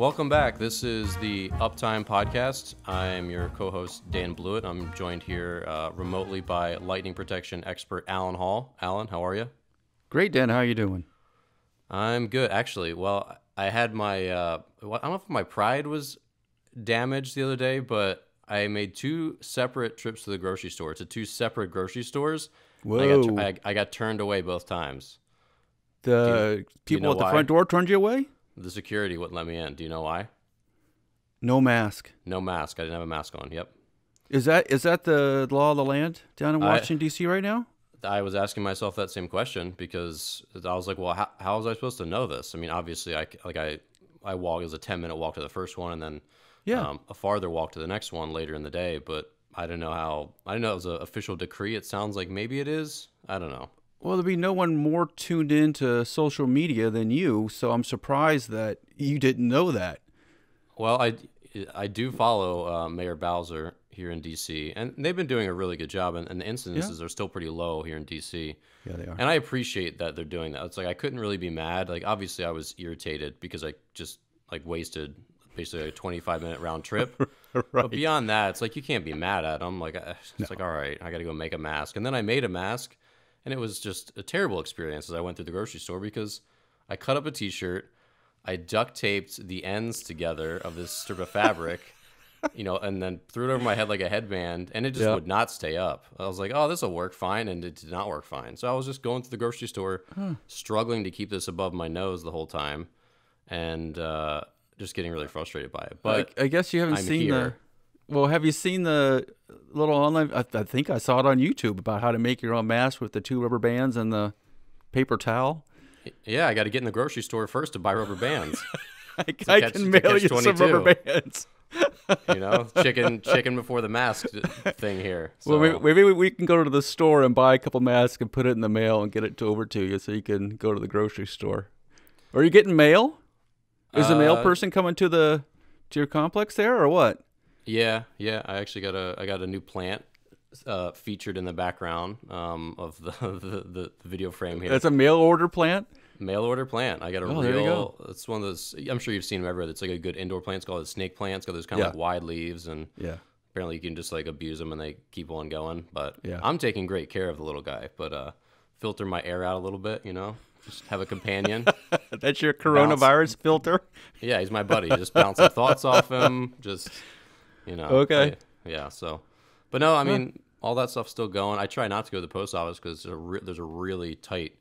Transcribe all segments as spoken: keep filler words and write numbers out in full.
Welcome back. This is the UPTIME Podcast. I'm your co-host, Dan Blewett. I'm joined here uh, remotely by lightning protection expert Alan Hall. Alan, how are you? Great, Dan. How are you doing? I'm good, actually. Well, I had my, uh, I don't know if my pride was damaged the other day, but I made two separate trips to the grocery store, to two separate grocery stores. Whoa. I got, I, I got turned away both times. The you, people you know at the why? front door turned you away? The security wouldn't let me in. Do you know why? No mask. No mask. I didn't have a mask on. Yep. Is that is that the law of the land down in Washington, D C right now? I was asking myself that same question because I was like, well, how, how was I supposed to know this? I mean, obviously, I, like I, I walked, it was a ten-minute walk to the first one and then yeah. um, a farther walk to the next one later in the day, but I don't know how, I don't know if it was an official decree. It sounds like maybe it is. I don't know. Well, there'd be no one more tuned into social media than you, so I'm surprised that you didn't know that. Well, I, I do follow uh, Mayor Bowser here in D C, and they've been doing a really good job, and, and the incidences yeah. are still pretty low here in D C. Yeah, they are. And I appreciate that they're doing that. It's like I couldn't really be mad. Like, obviously, I was irritated because I just, like, wasted basically a twenty-five minute round trip. Right. But beyond that, it's like you can't be mad at them. Like, it's no. like, all right, I got to go make a mask. And then I made a mask. And it was just a terrible experience as I went through the grocery store because I cut up a T-shirt, I duct taped the ends together of this strip of fabric, you know, and then threw it over my head like a headband, and it just yep. would not stay up. I was like, oh, this will work fine, and it did not work fine. So I was just going through the grocery store, hmm. struggling to keep this above my nose the whole time, and uh, just getting really frustrated by it. But I, I guess you haven't I'm seen here. the... Well, have you seen the little online? I, I think I saw it on YouTube about how to make your own mask with the two rubber bands and the paper towel. Yeah, I got to get in the grocery store first to buy rubber bands. I, catch, I can mail you some rubber bands. You know, chicken, chicken before the mask thing here. So. Well, maybe we can go to the store and buy a couple masks and put it in the mail and get it over to you, so you can go to the grocery store. Are you getting mail? Is the uh, mail person coming to the to your complex there or what? Yeah, yeah. I actually got a I got a new plant uh, featured in the background um, of the, the the video frame here. That's a mail order plant. Mail order plant. I got a oh, real. Go. It's one of those. I'm sure you've seen them everywhere. It's like a good indoor plant. It's called a snake plant. It's got those kind of yeah. like wide leaves, and yeah. apparently you can just like abuse them and they keep on going. But yeah. I'm taking great care of the little guy. But uh, filter my air out a little bit, you know. Just have a companion. That's your coronavirus bounce. filter. Yeah, he's my buddy. Just bouncing thoughts off him. Just. You know, okay. I, yeah. So, but no, I mean, yeah. all that stuff's still going. I try not to go to the post office because there's, there's a really tight,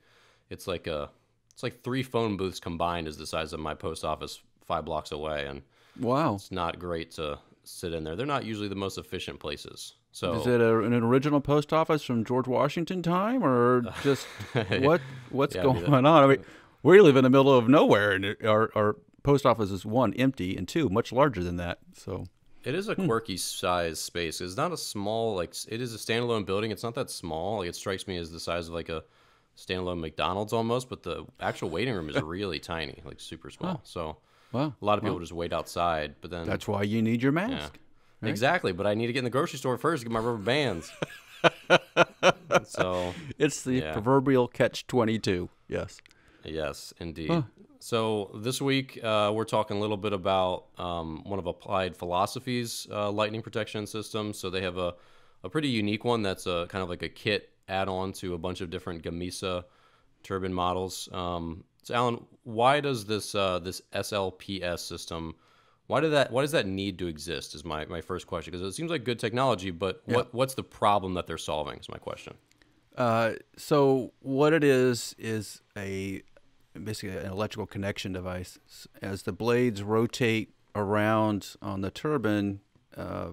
it's like a, it's like three phone booths combined is the size of my post office five blocks away. And wow, it's not great to sit in there. They're not usually the most efficient places. So is it a, an original post office from George Washington time or just what, what's yeah, going on? I mean, we live in the middle of nowhere and our, our post office is one empty and two much larger than that. So. It is a quirky hmm. size space. It's not a small, like, it is a standalone building. It's not that small. Like, it strikes me as the size of, like, a standalone McDonald's almost, but the actual waiting room is really tiny, like, super small. Huh. So wow. a lot of people wow. just wait outside, but then... That's why you need your mask. Yeah. Right? Exactly, but I need to get in the grocery store first to get my rubber bands. So it's the yeah. proverbial catch twenty-two, yes. Yes, indeed. Huh. So this week uh, we're talking a little bit about um, one of Applied Philosophy's uh, lightning protection systems. So they have a, a pretty unique one that's a, kind of like a kit add-on to a bunch of different Gamesa turbine models. Um, so Alan, why does this uh, this S L P S system, why did that why does that need to exist is my, my first question, because it seems like good technology, but yeah. what what's the problem that they're solving is my question. Uh, so what it is is a basically an electrical connection device. As the blades rotate around on the turbine, uh,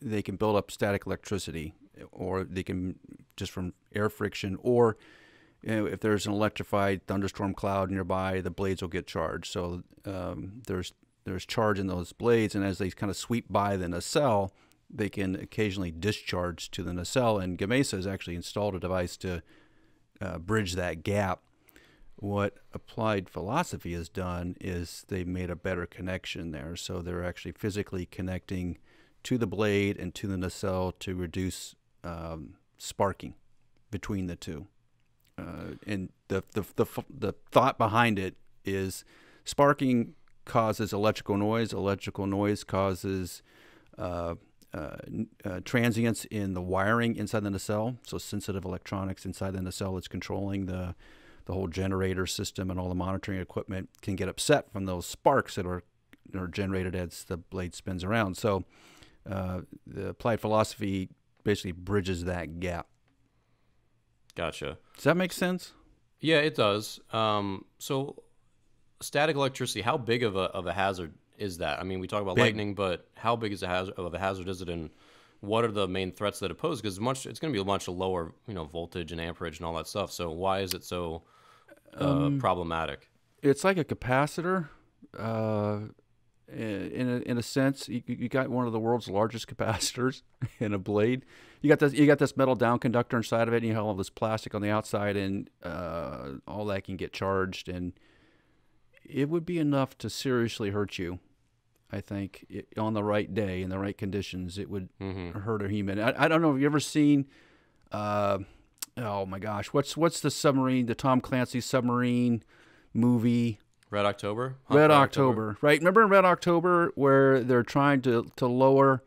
they can build up static electricity, or they can just from air friction, or you know, if there's an electrified thunderstorm cloud nearby, the blades will get charged. So um, there's there's charge in those blades, and as they kind of sweep by the nacelle, they can occasionally discharge to the nacelle. And Gamesa has actually installed a device to uh, bridge that gap. What Applied Philosophy has done is they've made a better connection there. So they're actually physically connecting to the blade and to the nacelle to reduce um, sparking between the two. Uh, and the the, the the thought behind it is sparking causes electrical noise. Electrical noise causes uh, uh, uh, transients in the wiring inside the nacelle. So sensitive electronics inside the nacelle that's controlling the, the whole generator system and all the monitoring equipment can get upset from those sparks that are, that are generated as the blade spins around. So uh, the applied philosophy basically bridges that gap. Gotcha. Does that make sense? Yeah, it does. Um, so static electricity, how big of a, of a hazard is that? I mean, we talk about big. lightning, but how big is a hazard, of a hazard is it, and what are the main threats that it poses? Because much, it's going to be a much lower, you know, voltage and amperage and all that stuff. So why is it so uh, um, problematic? It's like a capacitor. Uh, in a, in a sense, you, you got one of the world's largest capacitors in a blade. You got this, you got this metal down conductor inside of it, and you have all this plastic on the outside, and uh, all that can get charged, and it would be enough to seriously hurt you. I think it, on the right day, in the right conditions, it would mm-hmm. hurt a human. I, I don't know if you ever seen, uh, oh my gosh, what's what's the submarine, the Tom Clancy submarine movie? Red October? Huh? Red October, October, right? Remember in Red October where they're trying to, to lower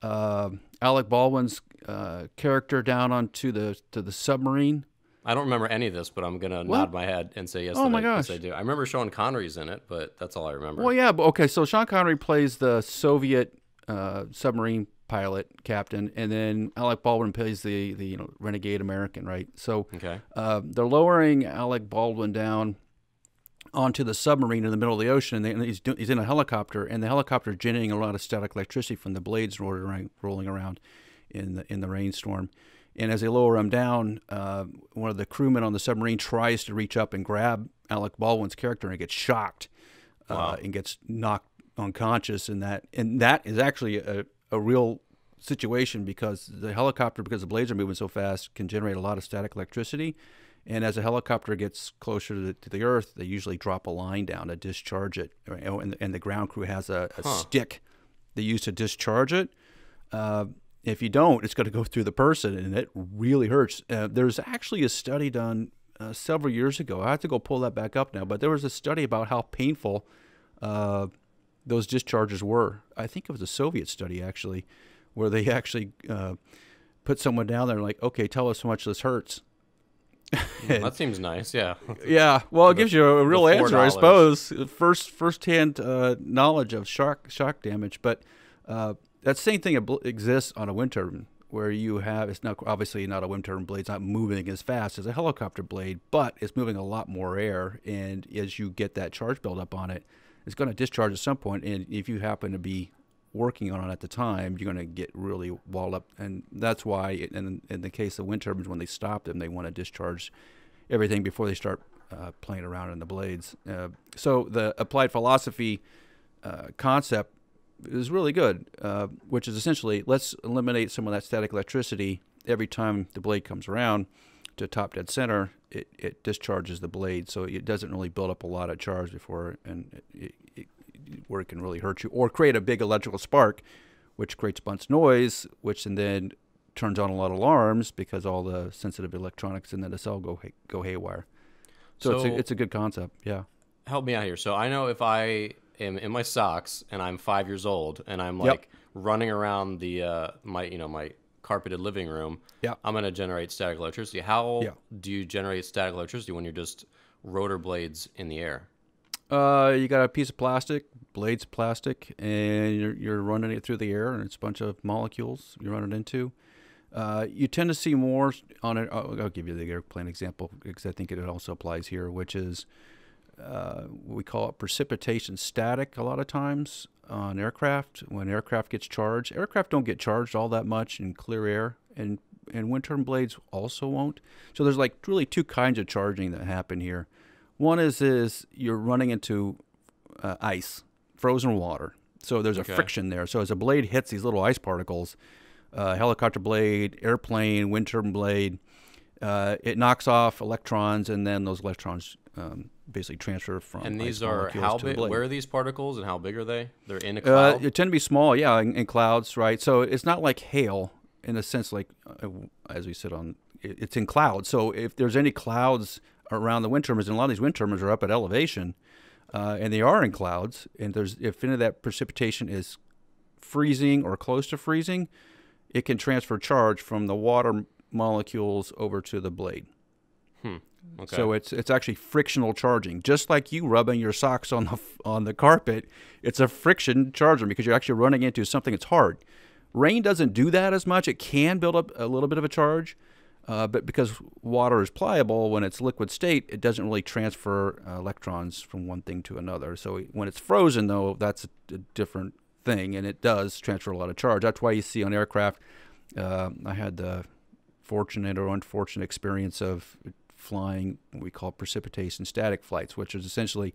uh, Alec Baldwin's uh, character down onto the to the submarine? I don't remember any of this, but I'm going to nod my head and say yes. Oh, my gosh. Yes, I do. I remember Sean Connery's in it, but that's all I remember. Well, yeah. But okay, so Sean Connery plays the Soviet uh, submarine pilot captain, and then Alec Baldwin plays the, the you know, renegade American, right? So okay. uh, they're lowering Alec Baldwin down onto the submarine in the middle of the ocean, and, they, and he's, do, he's in a helicopter, and the helicopter is generating a lot of static electricity from the blades rolling, rolling around in the, in the rainstorm. And as they lower him down, uh, one of the crewmen on the submarine tries to reach up and grab Alec Baldwin's character, and gets shocked uh, wow. and gets knocked unconscious. And that and that is actually a, a real situation, because the helicopter, because the blades are moving so fast, can generate a lot of static electricity. And as a helicopter gets closer to the, to the earth, they usually drop a line down to discharge it. And, and the ground crew has a, a huh. stick they use to discharge it. Uh, if you don't, it's going to go through the person, and it really hurts. Uh, there's actually a study done uh, several years ago. I have to go pull that back up now. But there was a study about how painful uh, those discharges were. I think it was a Soviet study, actually, where they actually uh, put someone down there and like, okay, tell us how much this hurts. And, that seems nice, yeah. Yeah, well, it the, gives you a real answer, I suppose. First, first-hand uh, knowledge of shock shock damage, but uh, that same thing exists on a wind turbine, where you have it's not obviously not a wind turbine blade; it's not moving as fast as a helicopter blade, but it's moving a lot more air. And as you get that charge buildup on it, it's going to discharge at some point. And if you happen to be working on it at the time, you're going to get really walled up. And that's why it, in, in the case of wind turbines, when they stop them, they want to discharge everything before they start uh, playing around in the blades. Uh, so the applied philosophy uh, concept is really good, uh, which is essentially let's eliminate some of that static electricity every time the blade comes around to top dead center. It, it discharges the blade, so it doesn't really build up a lot of charge before and it, it where it can really hurt you, or create a big electrical spark, which creates a bunch of noise, which and then turns on a lot of alarms because all the sensitive electronics in the nacelle go hay go haywire. So, so it's, a, it's a good concept, yeah. Help me out here. So I know if I am in my socks and I'm five years old and I'm like yep. running around the uh, my you know my carpeted living room, yep. I'm going to generate static electricity. How yep. do you generate static electricity when you're just rotor blades in the air? Uh, you got a piece of plastic, blade's plastic, and you're, you're running it through the air, and it's a bunch of molecules you run it into. Uh, you tend to see more on it. I'll, I'll give you the airplane example because I think it also applies here, which is uh, we call it precipitation static a lot of times on aircraft. When aircraft gets charged, aircraft don't get charged all that much in clear air, and, and wind turbine blades also won't. So there's like really two kinds of charging that happen here. One is is you're running into uh, ice, frozen water. So there's okay. a friction there. So as a blade hits these little ice particles, uh, helicopter blade, airplane, wind turbine blade, uh, it knocks off electrons, and then those electrons um, basically transfer from. And these are how big? Where are these particles, and how big are they? They're in a cloud. Uh, they tend to be small, yeah, in, in clouds, right? So it's not like hail in a sense, like uh, as we said on, it, it's in clouds. So if there's any clouds around the wind turbines, and a lot of these wind turbines are up at elevation, uh, and they are in clouds, and there's if any of that precipitation is freezing or close to freezing, it can transfer charge from the water molecules over to the blade. Hmm. Okay. So it's it's actually frictional charging, just like you rubbing your socks on the on the carpet. It's a friction charging because you're actually running into something that's hard. Rain doesn't do that as much. It can build up a little bit of a charge, uh, but because water is pliable when it's liquid state, it doesn't really transfer uh, electrons from one thing to another. So when it's frozen, though, that's a, a different thing, and it does transfer a lot of charge. That's why you see on aircraft. Uh, I had the fortunate or unfortunate experience of flying what we call precipitation static flights, which is essentially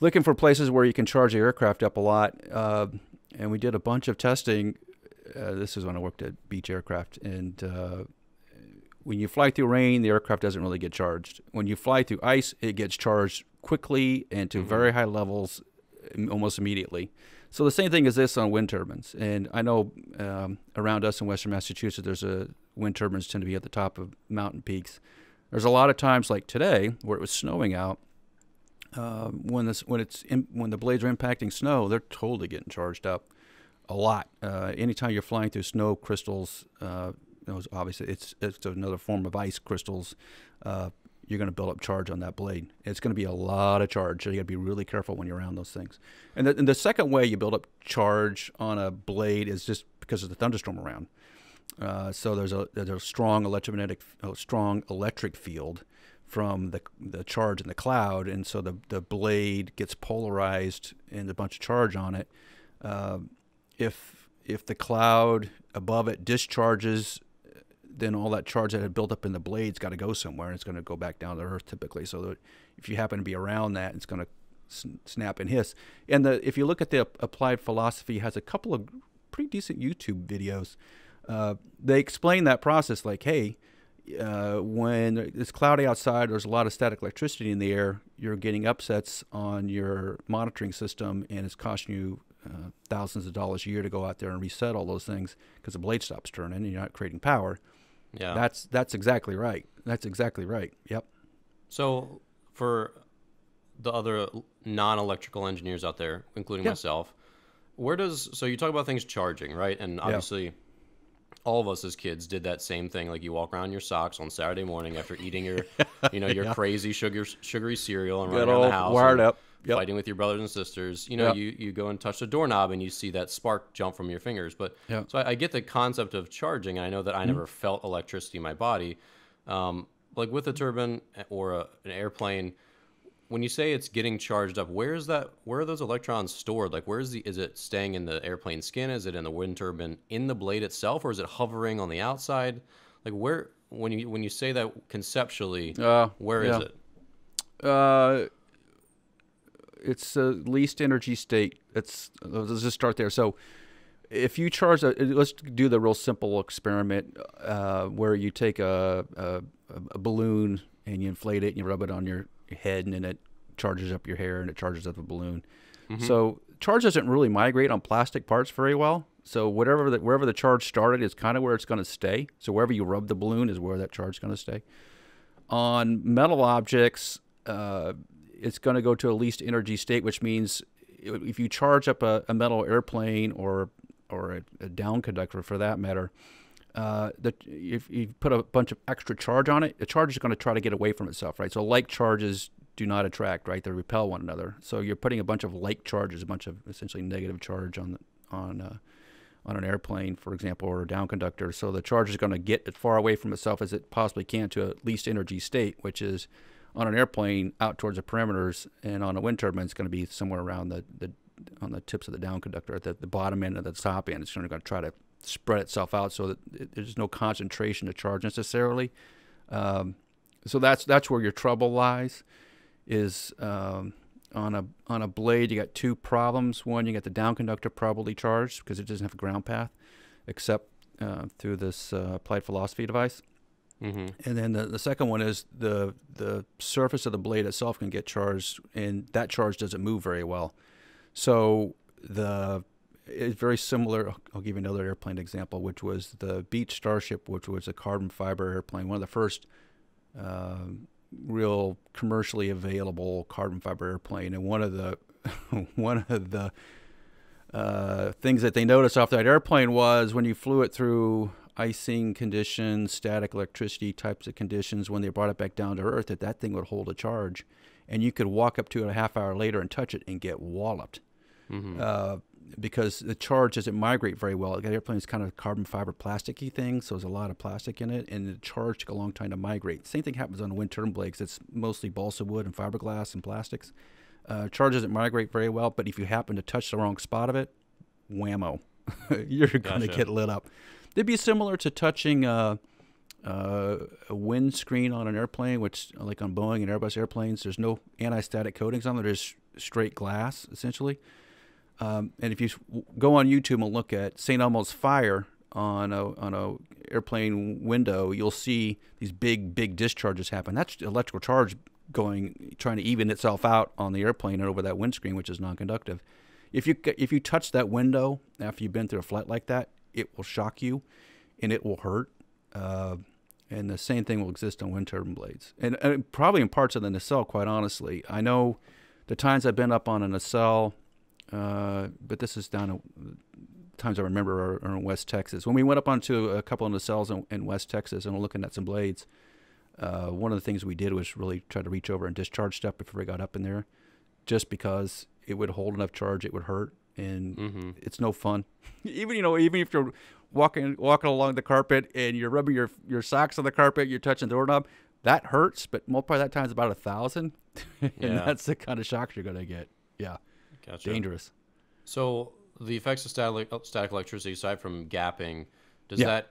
looking for places where you can charge the aircraft up a lot. Uh, and we did a bunch of testing. Uh, this is when I worked at Beech Aircraft. And uh, when you fly through rain, the aircraft doesn't really get charged. When you fly through ice, it gets charged quickly and to mm-hmm. very high levels almost immediately. So the same thing is this on wind turbines. And I know um, around us in Western Massachusetts, there's a wind turbines tend to be at the top of mountain peaks. There's a lot of times like today where it was snowing out. Uh, when this when it's in, when the blades are impacting snow, they're totally getting charged up a lot. Uh, anytime you're flying through snow crystals, uh, those obviously it's it's another form of ice crystals. Uh, you're going to build up charge on that blade. It's going to be a lot of charge. So you got to be really careful when you're around those things. And the, and the second way you build up charge on a blade is just because of the thunderstorm around. Uh, so there's a there's a strong electromagnetic uh, strong electric field from the the charge in the cloud, and so the the blade gets polarized and a bunch of charge on it. Uh, if if the cloud above it discharges, then all that charge that had built up in the blade's got to go somewhere, and it's going to go back down to Earth typically. So that if you happen to be around that, it's going to sn snap and hiss. And the if you look at the Applied Philosophy, has a couple of pretty decent YouTube videos. Uh, they explain that process like, hey, uh, when it's cloudy outside, there's a lot of static electricity in the air, you're getting upsets on your monitoring system, and it's costing you uh, thousands of dollars a year to go out there and reset all those things because the blade stops turning and you're not creating power. Yeah, that's that's exactly right. That's exactly right. Yep. So for the other non-electrical engineers out there, including yeah. myself, where does, so you talk about things charging, right? And obviously... Yeah. All of us as kids did that same thing. Like you walk around in your socks on Saturday morning after eating your, you know, your yeah. crazy sugar, sugary cereal and running around the house, wired up, yep. fighting with your brothers and sisters. You know, yep. you you go and touch the doorknob and you see that spark jump from your fingers. But yep. so I, I get the concept of charging. And I know that I mm-hmm. never felt electricity in my body, um, like with a turbine or a, an airplane. When you say it's getting charged up, where is that? Where are those electrons stored? Like, where is the? Is it staying in the airplane skin? Is it in the wind turbine in the blade itself, or is it hovering on the outside? Like, where? When you when you say that conceptually, uh, where yeah. is it? Uh, it's the least energy state. It's let's just start there. So, if you charge, a, let's do the real simple experiment uh, where you take a, a a balloon and you inflate it and you rub it on your head, and then it charges up your hair and it charges up a balloon. Mm-hmm. So charge doesn't really migrate on plastic parts very well. So whatever that wherever the charge started is kind of where it's going to stay. So wherever you rub the balloon is where that charge is going to stay. On metal objects, uh, it's going to go to a least energy state, which means if you charge up a, a metal airplane or or a, a down conductor for that matter, Uh, the, if you put a bunch of extra charge on it, the charge is going to try to get away from itself, right? So like charges do not attract, right? They repel one another. So you're putting a bunch of like charges, a bunch of essentially negative charge on on uh, on an airplane, for example, or a down conductor. So the charge is going to get as far away from itself as it possibly can to a least energy state, which is on an airplane out towards the perimeters, and on a wind turbine, it's going to be somewhere around the, the on the tips of the down conductor at the, the bottom end and the top end. It's going to try to spread itself out so that it, there's no concentration of charge necessarily. Um, so that's that's where your trouble lies. Is um, on a on a blade, you got two problems. One, you got the down conductor probably charged because it doesn't have a ground path, except uh, through this uh, Applied Philosophy device. Mm-hmm. And then the, the second one is the the surface of the blade itself can get charged, and that charge doesn't move very well. So the it's very similar. I'll give you another airplane example, which was the Beech Starship, which was a carbon fiber airplane, one of the first uh, real commercially available carbon fiber airplane. And one of the one of the uh, things that they noticed off that airplane was when you flew it through icing conditions, static electricity types of conditions, when they brought it back down to earth, that that thing would hold a charge. And you could walk up to it a half hour later and touch it and get walloped. Mm-hmm. uh, because the charge doesn't migrate very well. The airplane is kind of carbon fiber plasticky thing, so there's a lot of plastic in it, and the charge took a long time to migrate. Same thing happens on wind turbine blades. It's mostly balsa wood and fiberglass and plastics. Uh, charge doesn't migrate very well, but if you happen to touch the wrong spot of it, whammo, you're gotcha. Going to get lit up. It'd be similar to touching uh, uh, a windscreen on an airplane, which like on Boeing and Airbus airplanes, there's no anti-static coatings on them. There's straight glass, essentially. Um, and if you go on YouTube and look at Saint Elmo's fire on a on a airplane window, you'll see these big big discharges happen. That's electrical charge going trying to even itself out on the airplane and over that windscreen, which is non-conductive. If you if you touch that window after you've been through a flight like that, it will shock you, and it will hurt. Uh, and the same thing will exist on wind turbine blades, and, and probably in parts of the nacelle. Quite honestly, I know the times I've been up on a nacelle. Uh, but this is down at times I remember are, are in West Texas. When we went up onto a couple of nacelles in, in West Texas and we're looking at some blades, uh, one of the things we did was really try to reach over and discharge stuff before we got up in there, just because it would hold enough charge, it would hurt, and mm-hmm. it's no fun. Even you know, even if you're walking walking along the carpet and you're rubbing your your socks on the carpet, you're touching the doorknob, that hurts. But multiply that times about a thousand, and yeah. that's the kind of shock you're gonna get. Yeah. Gotcha. Dangerous. So the effects of static, static electricity, aside from gapping, does yeah. that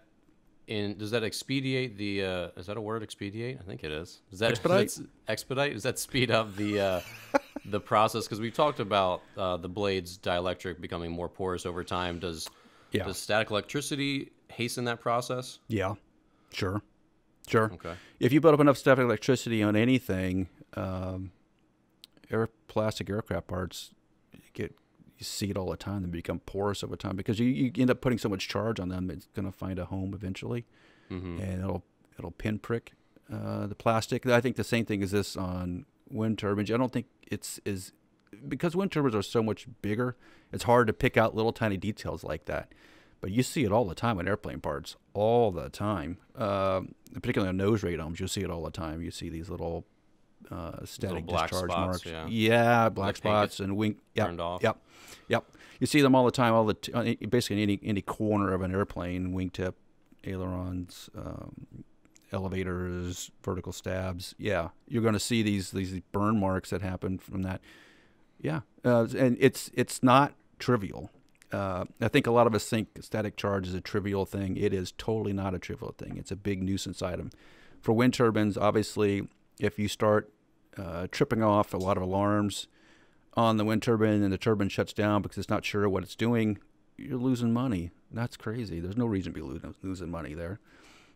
in does that expedite the? Uh, is that a word? Expedite? I think it is. Does that expedite? Expedite? Does that speed up the uh, the process? Because we've talked about uh, the blade's dielectric becoming more porous over time. Does yeah. does static electricity hasten that process? Yeah, sure, sure. Okay. If you build up enough static electricity on anything, um, air plastic aircraft parts. Get, you see it all the time. They become porous over time because you, you end up putting so much charge on them, it's going to find a home eventually, mm-hmm. and it'll it'll pinprick uh, the plastic. I think the same thing is this on wind turbines. I don't think it's is because wind turbines are so much bigger. It's hard to pick out little tiny details like that, but you see it all the time on airplane parts, all the time. Um, particularly on nose radomes, you'll see it all the time. You see these little. Uh, static black discharge spots, marks, yeah, yeah black spots and wing, yep, turned off. Yep, yep. You see them all the time, all the t basically in any any corner of an airplane, wingtip, ailerons, um, elevators, vertical stabs. Yeah, you're going to see these these burn marks that happen from that. Yeah, uh, and it's it's not trivial. Uh, I think a lot of us think static charge is a trivial thing. It is totally not a trivial thing. It's a big nuisance item for wind turbines, obviously. If you start uh, tripping off a lot of alarms on the wind turbine and the turbine shuts down because it's not sure what it's doing, you're losing money. That's crazy. There's no reason to be lo losing money there.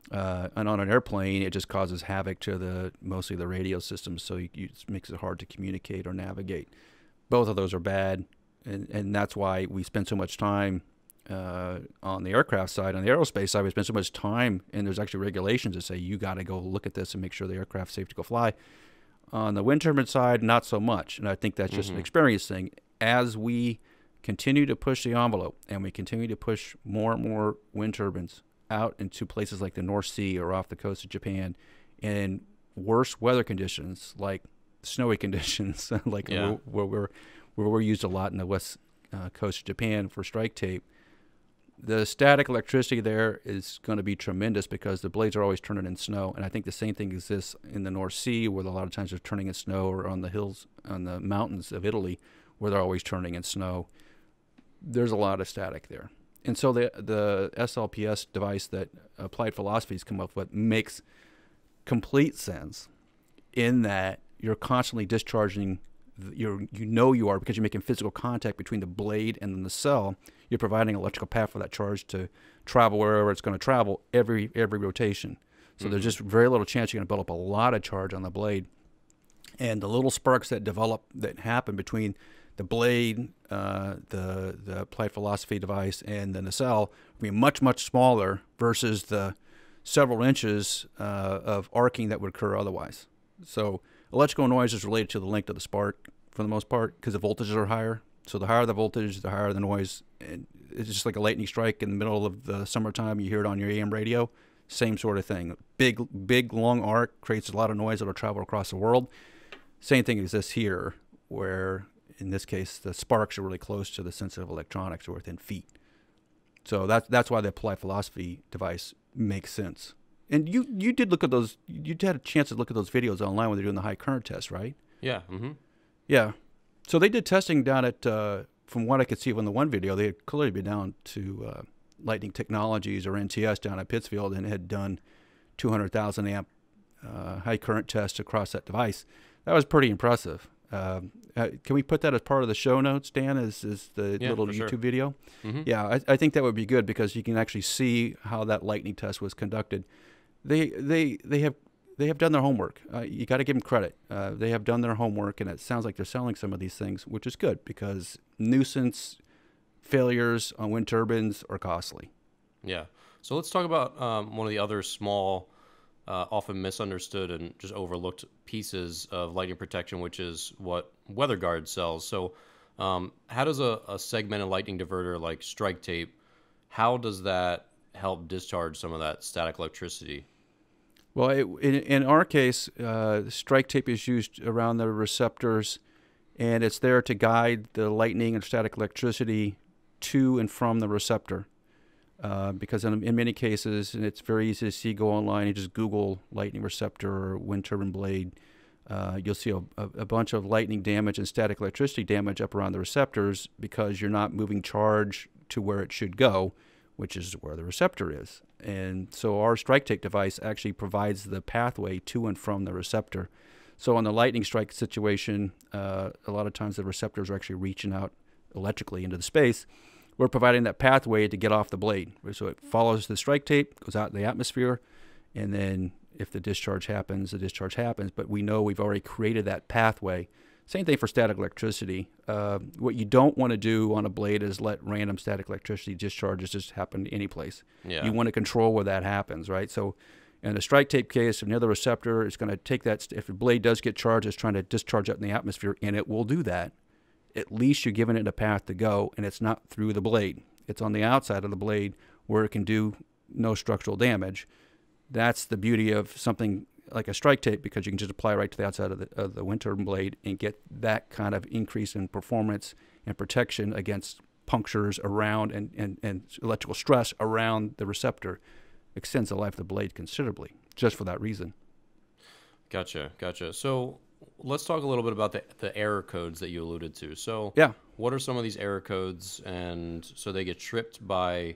Uh, and on an airplane, it just causes havoc to the mostly the radio systems, so you, you, it makes it hard to communicate or navigate. Both of those are bad, and, and that's why we spend so much time uh, on the aircraft side, on the aerospace side, we spend so much time, and there's actually regulations that say you got to go look at this and make sure the aircraft's safe to go fly. On the wind turbine side, not so much, and I think that's just mm-hmm. an experience thing. As we continue to push the envelope, and we continue to push more and more wind turbines out into places like the North Sea or off the coast of Japan, and worse weather conditions, like snowy conditions, like yeah. where, where we're where we're used a lot in the west uh, coast of Japan for strike tape. The static electricity there is going to be tremendous because the blades are always turning in snow. And I think the same thing exists in the North Sea, where a lot of times they're turning in snow, or on the hills, on the mountains of Italy, where they're always turning in snow. There's a lot of static there. And so the, the S L P S device that Applied Philosophy has come up with makes complete sense, in that you're constantly discharging. You're, you know you are, because you're making physical contact between the blade and the nacelle. You're providing an electrical path for that charge to travel wherever it's going to travel every every rotation. So mm-hmm. there's just very little chance you're going to build up a lot of charge on the blade. And the little sparks that develop, that happen between the blade, uh, the, the Applied Philosophy device, and the nacelle will be much, much smaller versus the several inches uh, of arcing that would occur otherwise. So electrical noise is related to the length of the spark for the most part, because the voltages are higher. So the higher the voltage, the higher the noise. And it's just like a lightning strike in the middle of the summertime. You hear it on your A M radio. Same sort of thing. Big, big, long arc creates a lot of noise that will travel across the world. Same thing exists here, where in this case, the sparks are really close to the sensitive electronics or within feet. So that, that's why the applied philosophy device makes sense. And you, you did look at those, you had a chance to look at those videos online when they're doing the high current test, right? Yeah. Mm-hmm. Yeah. So they did testing down at, uh, from what I could see on the one video, they had clearly been down to uh, Lightning Technologies or N T S down at Pittsfield and had done two hundred thousand amp uh, high current tests across that device. That was pretty impressive. Uh, uh, can we put that as part of the show notes, Dan, is, is the yeah, little YouTube sure. video? Mm-hmm. Yeah, I, I think that would be good because you can actually see how that lightning test was conducted. They, they, they, have, they have done their homework. Uh, you got to give them credit. Uh, they have done their homework, and it sounds like they're selling some of these things, which is good because nuisance failures on wind turbines are costly. Yeah. So let's talk about um, one of the other small... Uh, often misunderstood and just overlooked pieces of lightning protection, which is what Weather Guard sells. So um, how does a, a segmented lightning diverter like Strike Tape, how does that help discharge some of that static electricity? Well, it, in, in our case, uh, Strike Tape is used around the receptors, and it's there to guide the lightning and static electricity to and from the receptor. Uh, because in, in many cases, and it's very easy to see, go online and just Google lightning receptor or wind turbine blade. Uh, you'll see a, a bunch of lightning damage and static electricity damage up around the receptors because you're not moving charge to where it should go, which is where the receptor is. And so our Strike Tape device actually provides the pathway to and from the receptor. So on the lightning strike situation, uh, a lot of times the receptors are actually reaching out electrically into the space. We're providing that pathway to get off the blade. So it follows the Strike Tape, goes out in the atmosphere, and then if the discharge happens, the discharge happens. But we know we've already created that pathway. Same thing for static electricity. Uh, what you don't want to do on a blade is let random static electricity discharges just happen any place. Yeah. You want to control where that happens, right? So in the Strike Tape case, another receptor is going to take that. If the blade does get charged, it's trying to discharge up in the atmosphere, and it will do that. At least you're giving it a path to go, and it's not through the blade. It's on the outside of the blade where it can do no structural damage. That's the beauty of something like a Strike Tape, because you can just apply right to the outside of the, of the wind turbine blade and get that kind of increase in performance and protection against punctures around and, and, and electrical stress around the receptor. Extends the life of the blade considerably just for that reason. Gotcha, gotcha. So... let's talk a little bit about the, the error codes that you alluded to. So yeah, what are some of these error codes? And so they get tripped by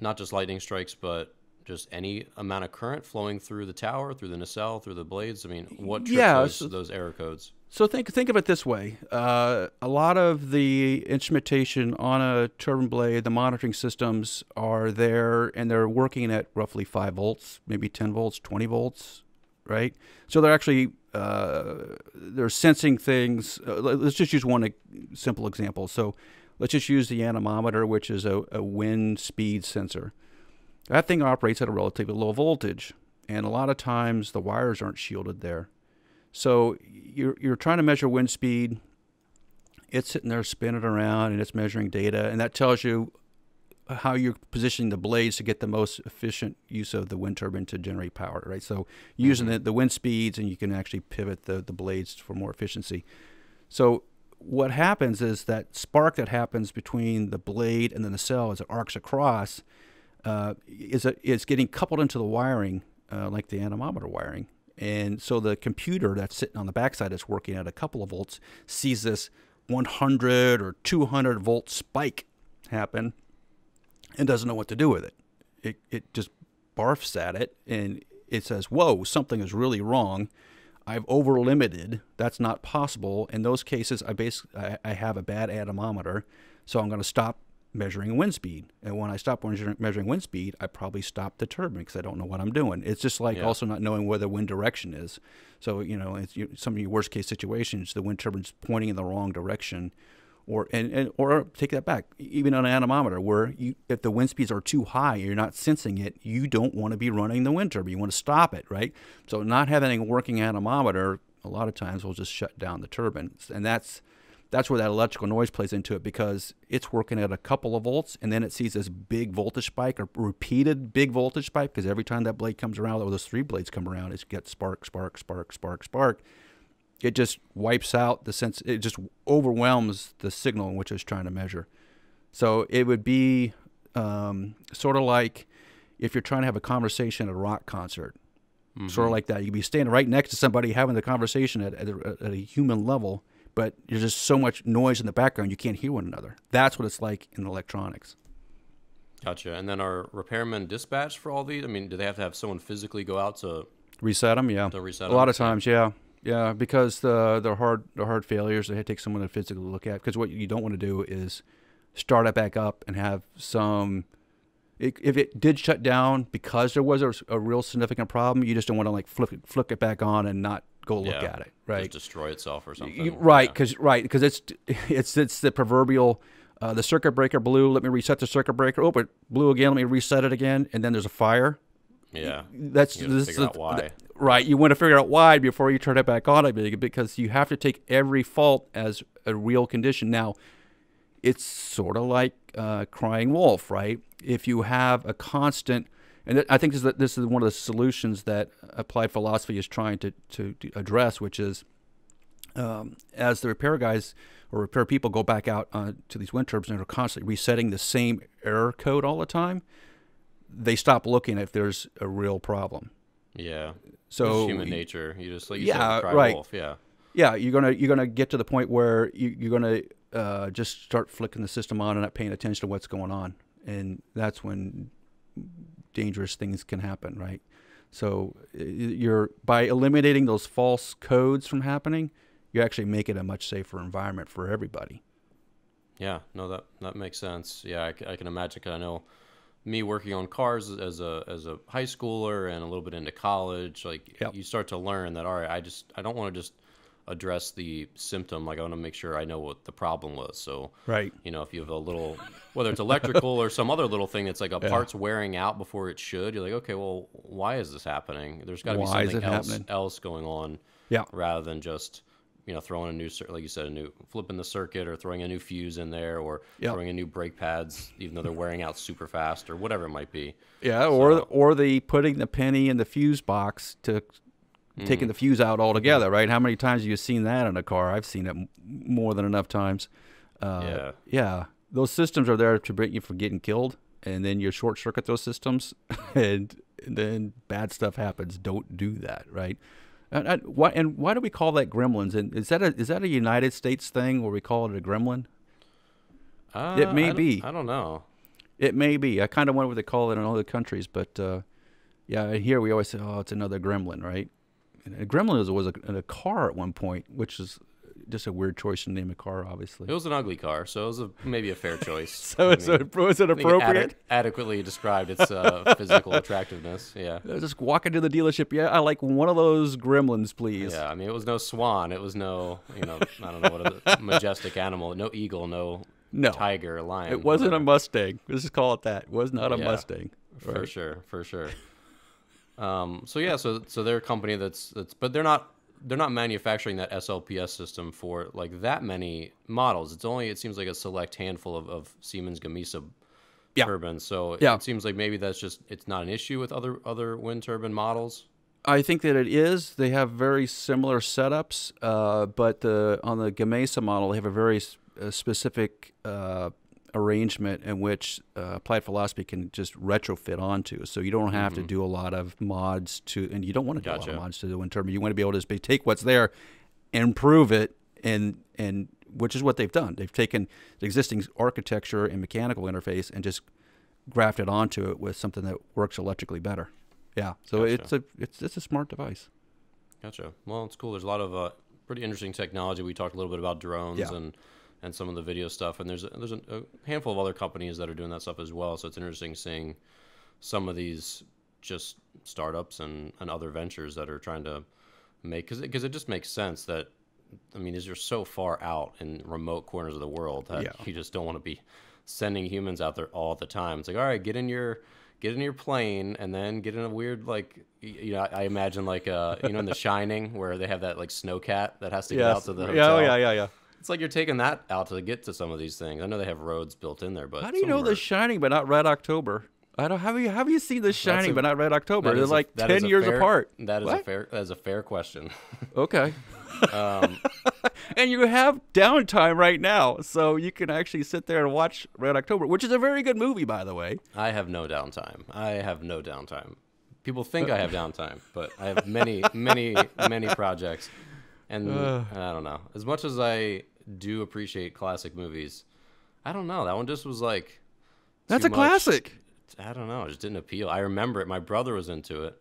not just lightning strikes, but just any amount of current flowing through the tower, through the nacelle, through the blades. I mean, what trips yeah, those, so, those error codes? So think, think of it this way. Uh, a lot of the instrumentation on a turbine blade, the monitoring systems are there, and they're working at roughly five volts, maybe ten volts, twenty volts, right? So they're actually... Uh, they're sensing things. Uh, let's just use one simple example. So let's just use the anemometer, which is a, a wind speed sensor. That thing operates at a relatively low voltage, and a lot of times the wires aren't shielded there. So you're, you're trying to measure wind speed. It's sitting there spinning around, and it's measuring data, and that tells you how you're positioning the blades to get the most efficient use of the wind turbine to generate power, right? So using mm-hmm. the, the wind speeds, and you can actually pivot the, the blades for more efficiency. So what happens is that spark that happens between the blade and the nacelle as it arcs across uh, is, a, is getting coupled into the wiring, uh, like the anemometer wiring. And so the computer that's sitting on the backside that's working at a couple of volts sees this one hundred or two hundred volt spike happen, and doesn't know what to do with it. It, it just barfs at it, and it says, whoa, something is really wrong. I've over-limited. That's not possible. In those cases, I, basically, I, I have a bad anemometer, so I'm going to stop measuring wind speed. And when I stop measuring wind speed, I probably stop the turbine because I don't know what I'm doing. It's just like yeah. also not knowing where the wind direction is. So, you know, it's, you, some of your worst-case situations, the wind turbine's pointing in the wrong direction, or and, and or take that back, even on an anemometer, where you, if the wind speeds are too high, you're not sensing it, you don't want to be running the wind turbine. You want to stop it, right? So not having a working anemometer a lot of times will just shut down the turbine, and that's that's where that electrical noise plays into it, because it's working at a couple of volts, and then it sees this big voltage spike, or repeated big voltage spike, because every time that blade comes around, or those three blades come around, it gets spark, spark, spark, spark, spark. It just wipes out the sense, it just overwhelms the signal in which it's trying to measure. So it would be um, sort of like if you're trying to have a conversation at a rock concert, mm-hmm. sort of like that. You'd be standing right next to somebody having the conversation at, at, a, at a human level, but there's just so much noise in the background, you can't hear one another. That's what it's like in electronics. Gotcha. And then are repairmen dispatched for all these? I mean, do they have to have someone physically go out to reset them? Yeah. To reset them? A lot of times, yeah. Yeah, because the the hard the hard failures, they take someone to physically look at. Because what you don't want to do is start it back up and have some. It, if it did shut down because there was a, a real significant problem, you just don't want to like flip it, flip it back on and not go look yeah, at it, right? Just destroy itself or something, you, right? Because yeah. right, because it's it's it's the proverbial. Uh, the circuit breaker blew. Let me reset the circuit breaker. Oh, but blew again. Let me reset it again. And then there's a fire. Yeah, that's you this, figure out why. The, Right, you want to figure out why before you turn it back on, I believe, because you have to take every fault as a real condition. Now, it's sort of like uh, crying wolf, right? If you have a constant, and th I think this is, this is one of the solutions that Applied Philosophy is trying to, to, to address, which is um, as the repair guys or repair people go back out uh, to these wind turbines and are constantly resetting the same error code all the time, they stop looking if there's a real problem. Yeah. So it's human nature. You just like you yeah, said, cry right. wolf. Yeah. Yeah. You're gonna you're gonna get to the point where you, you're gonna uh, just start flicking the system on and not paying attention to what's going on, and that's when dangerous things can happen, right? So you're by eliminating those false codes from happening, you actually make it a much safer environment for everybody. Yeah. No, that that makes sense. Yeah, I, I can imagine. 'Cause I know. Me working on cars as a as a high schooler and a little bit into college, like yep. you start to learn that all right, I just I don't want to just address the symptom. Like I want to make sure I know what the problem was. So right, you know, if you have a little, whether it's electrical or some other little thing that's like a yeah. part's wearing out before it should, you're like, okay, well, why is this happening? There's got to be something else happening? else going on. Yeah, rather than just. You know, throwing a new, like you said, a new flipping the circuit, or throwing a new fuse in there, or yep. throwing a new brake pads, even though they're wearing out super fast, or whatever it might be. Yeah, so, or or the putting the penny in the fuse box to mm. taking the fuse out altogether, right? How many times have you seen that in a car? I've seen it more than enough times. Uh, yeah, yeah, those systems are there to prevent you from getting killed, and then you short circuit those systems, and then bad stuff happens. Don't do that, right? And, and, why, and why do we call that gremlins? And is that a is that a United States thing where we call it a gremlin? Uh, it may I be. I don't know. It may be. I kind of wonder what they call it in other countries, but uh, yeah, here we always say, "Oh, it's another gremlin," right? And a gremlin was, was a, a car at one point, which is just a weird choice to name a car. Obviously, it was an ugly car, so it was a, maybe a fair choice. so, I mean, so was it appropriate? Ad adequately described its uh, physical attractiveness. Yeah, I was just walking to the dealership. Yeah, I like one of those gremlins, please. Yeah, I mean, it was no swan. It was no, you know, I don't know what a majestic animal. No eagle. No, no tiger, lion. It wasn't whatever. a Mustang. Let's just call it that. It was not a yeah, Mustang. Right? For sure. For sure. um. So yeah. So so they're a company that's that's, but they're not. They're not manufacturing that S L P S system for like that many models. It's only, it seems like a select handful of, of Siemens Gamesa yeah. turbines. So yeah. it seems like maybe that's just, it's not an issue with other, other wind turbine models. I think that it is. They have very similar setups, uh, but the, on the Gamesa model, they have a very uh, specific uh, arrangement in which uh, Applied Philosophy can just retrofit onto. So you don't have mm-hmm. to do a lot of mods to, and you don't want to do gotcha. a lot of mods to the wind turbine. You want to be able to just take what's there, improve it, and and which is what they've done. They've taken the existing architecture and mechanical interface and just grafted onto it with something that works electrically better. Yeah. So gotcha. it's a it's it's a smart device. Gotcha. Well, it's cool. There's a lot of uh, pretty interesting technology. We talked a little bit about drones yeah. and. and some of the video stuff, and there's a, there's a handful of other companies that are doing that stuff as well. So it's interesting seeing some of these just startups and, and other ventures that are trying to make, because it, it just makes sense that I mean, these are so far out in remote corners of the world that yeah. you just don't want to be sending humans out there all the time. It's like, all right, get in your get in your plane, and then get in a weird, like, you know, I imagine like uh you know in The Shining where they have that like snow cat that has to yes. get out to the hotel. Yeah, yeah, yeah, yeah. It's like you're taking that out to get to some of these things. I know they have roads built in there, but how do you know The Shining but not Red October? I don't have you have you seen The Shining a, but not Red October? They're like a, ten years fair, apart. That is what? a fair that is a fair question. Okay. Um, and you have downtime right now, so you can actually sit there and watch Red October, which is a very good movie, by the way. I have no downtime. I have no downtime. People think I have downtime, but I have many, many, many projects. And uh, I don't know. As much as I do appreciate classic movies, I don't know. That one just was like that's a much. classic. I don't know. It just didn't appeal. I remember it. My brother was into it.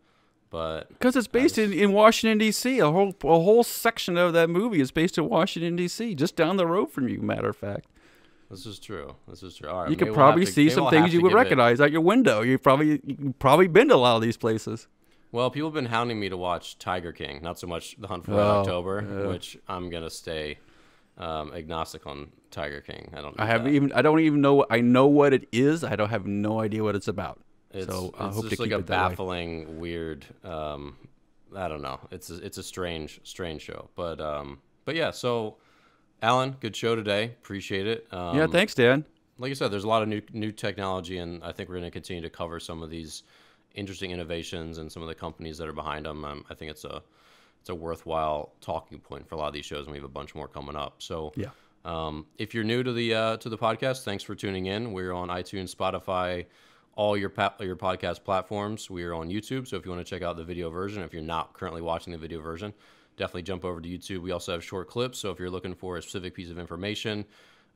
But because it's based just, in, in Washington, D C A whole a whole section of that movie is based in Washington, D C, just down the road from you, matter of fact. This is true. This is true. All right, you could probably see some things you would recognize out your window. You've probably, you've probably been to a lot of these places. Well, people have been hounding me to watch Tiger King, not so much The Hunt for Red October, yeah. which I'm going to stay um, agnostic on Tiger King. I don't know I haven't that. even. I don't even know. I know what it is. I don't have no idea what it's about. It's, so I it's hope just to like a baffling, way. weird. Um, I don't know. It's a, it's a strange, strange show. But um, but yeah. So, Alan, good show today. Appreciate it. Um, yeah, thanks, Dan. Like I said, there's a lot of new new technology, and I think we're going to continue to cover some of these interesting innovations and some of the companies that are behind them. Um, I think it's a it's a worthwhile talking point for a lot of these shows, and we have a bunch more coming up. So yeah. Um, if you're new to the uh, to the podcast, thanks for tuning in. We're on iTunes, Spotify. All your your podcast platforms. We are on YouTube, so if you want to check out the video version, if you're not currently watching the video version, definitely jump over to YouTube. We also have short clips, so if you're looking for a specific piece of information,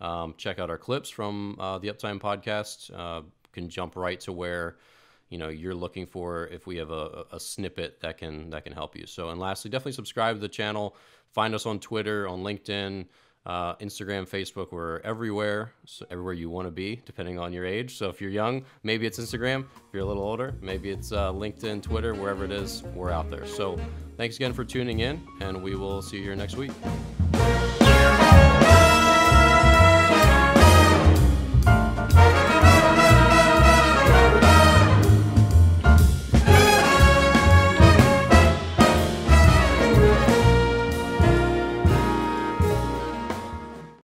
um, check out our clips from uh, the Uptime podcast. Uh, can jump right to where you know you're looking for if we have a, a snippet that can that can help you. So, and lastly, definitely subscribe to the channel. Find us on Twitter, on LinkedIn. Uh, Instagram, Facebook, we're everywhere, so everywhere you want to be, depending on your age. So if you're young, maybe it's Instagram. If you're a little older, maybe it's uh, LinkedIn, Twitter, wherever it is, we're out there. So thanks again for tuning in, and we will see you here next week.